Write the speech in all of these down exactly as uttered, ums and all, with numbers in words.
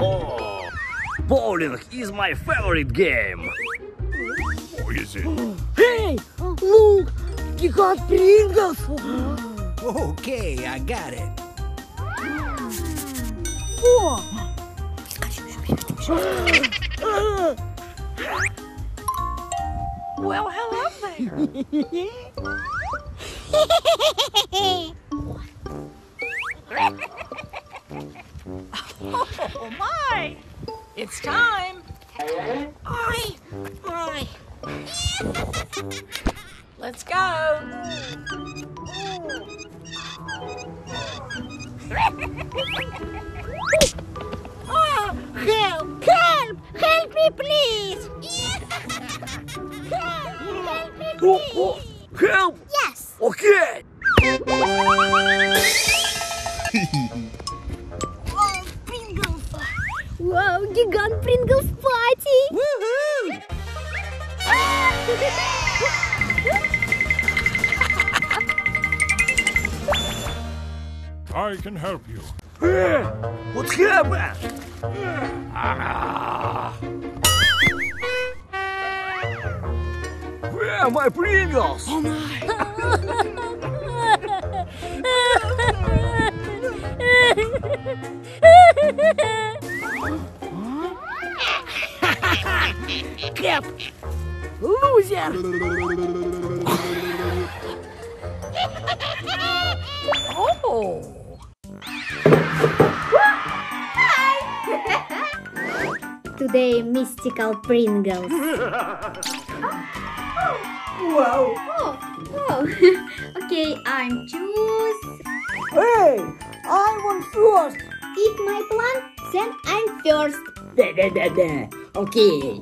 Oh, bowling is my favorite game. What is it? Hey, look, you got Pringles. Okay, I got it. Oh. Well, hello there. Oh my! It's time! Oi! Oi! Let's go! Oh, help! Help! Help me, please! Help! Help me, please! Oh, oh. Help! Yes! Okay! Wow, Gigant Pringles party! Woohoo! I can help you. What's happened? Where are my Pringles? Oh my! Crap! Loser! Oh! Today, mystical Pringles. Wow! Oh, oh. Okay, I'm choose. Hey, I want first. Eat my plant, then I'm first. Da da da da. Okay.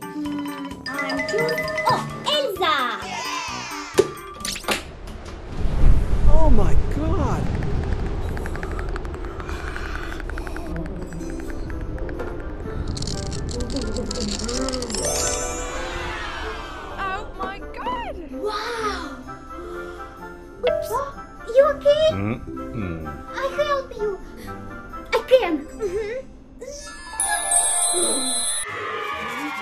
I'm choose. Oh, Elsa! Yeah. Oh my God! Oh my God! Wow! Oops. Oh, you okay? Mm-hmm. I help you. I can. Mm-hmm.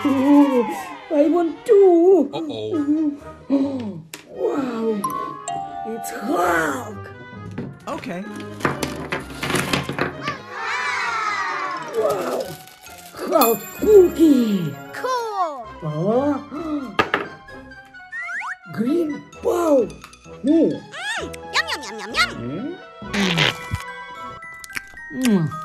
Ooh. I want to! Uh-oh. Wow! It's Hulk! Okay. Wow! Hulk cookie! Cool! Oh. Green bowl! Mm. Mm. Yum, yum, yum, yum, yum! Mm. Mm.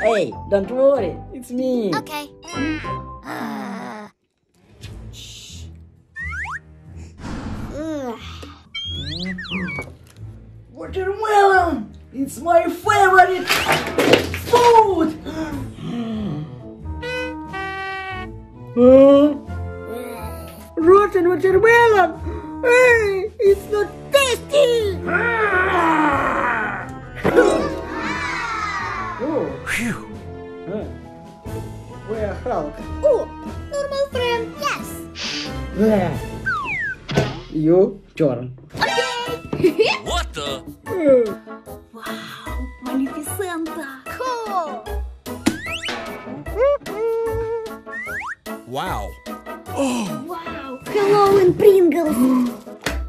Hey, don't worry, it's me. Okay. Uh. Shh. Watermelon! It's my favorite food! Huh? Rotten watermelon! Hey, it's not tasty! Phew! Huh. Where Hulk? Oh, normal friend, yes! Yeah. You turn. Okay! What the? Wow, Maleficent! Cool! Wow! Oh. Wow! Hello and Pringles!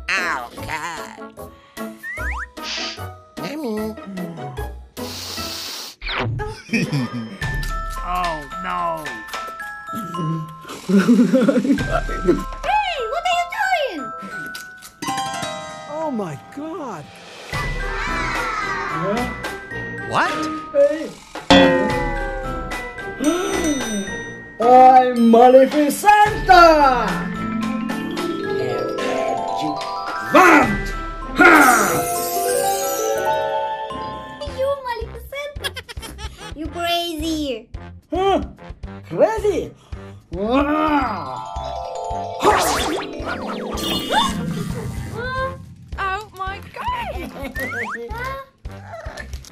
Oh, God! Oh no! Hey, what are you doing? Oh my God! Huh? What? Hey. I'm Maleficent! You want? Ha! You crazy! Huh? Crazy? Wow. Oh my God!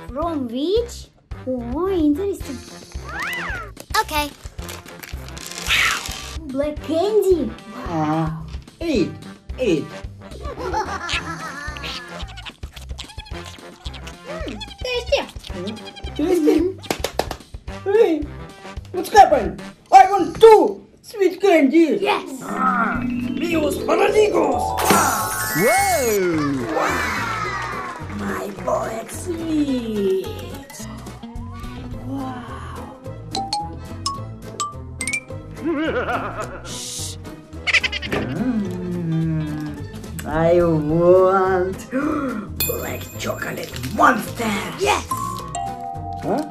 From which? Oh, interesting. Okay. Wow. Black candy. Wow. Eat! Eat! Mm, tasty! Mm, tasty! Mm-hmm. Hey! What's happened? I want two sweet candies! Yes! Ah, Mios Paradigos! Ah. Whoa! Wow. My boy, it's sweet! Wow! Shh! Mm, I want... Black chocolate monster! Yes! Huh?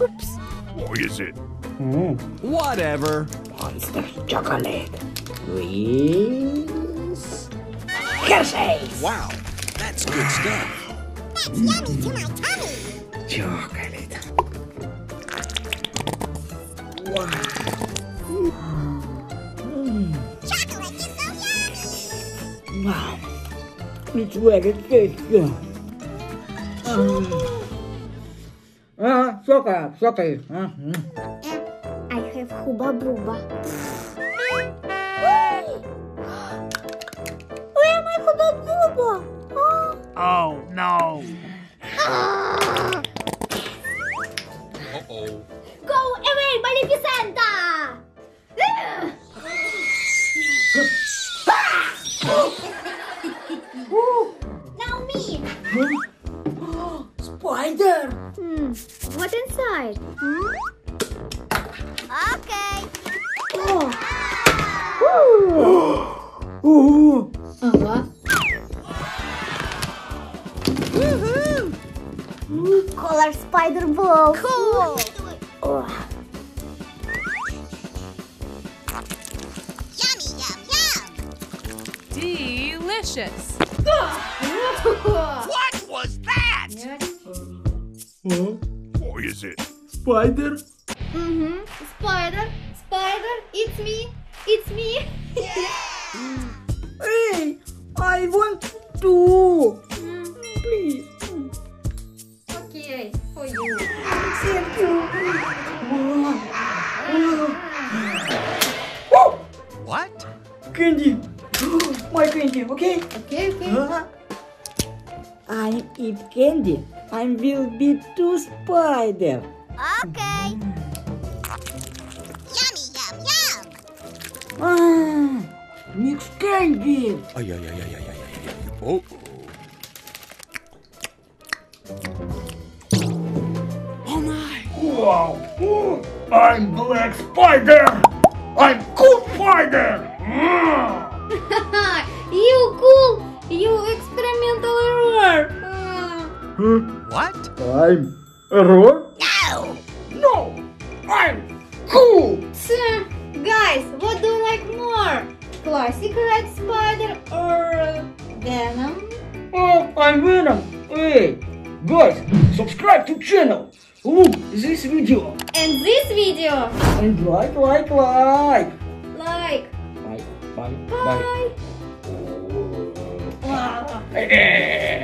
Oops! What is it? Mm. Whatever! Monster chocolate! With... Hershey's! Wow! That's good stuff! That's yummy to my tummy! Chocolate! Wow! Mm. Chocolate is so yummy! Wow! It's very tasty. Ah, chocolate, chocolate. I have Hubba Bubba. Where am I, Hubba Bubba? Oh, oh no. Uh oh. Go away, Maleficent! Now me! Huh? Spider! Hmm. What inside? Hmm? Okay! Oh. Oh. Oh. Uh-huh. Woohoo! Mm. Color spider ball! Cool! Oh. Yummy, yum, yum! Delicious! What was that? Huh? What is it? Spider? Mm-hmm. Spider, spider, it's me, it's me. Yeah. Hey, I want to. Mm. Please. Okay, for you. Thank you. What? Candy. My candy, okay? Okay, okay. Uh-huh. I eat candy. I will be two spider. Okay. Yummy, yum, yum. Ah, mixed candy. Ay, ay, ay, ay, ay, ay, ay. Oh. Oh my. Wow. Oh, I'm black spider. I'm cool spider. Mm. You cool! You experimental error! Uh. What? I'm error? No! No! I'm cool! Sir, guys, what do you like more? Classic red spider or uh, Venom? Oh, I'm Venom! Hey! Guys, subscribe to channel! Look this video! And this video! And like, like, like! Like! Bye. Bye. Bye. Bye. Wow.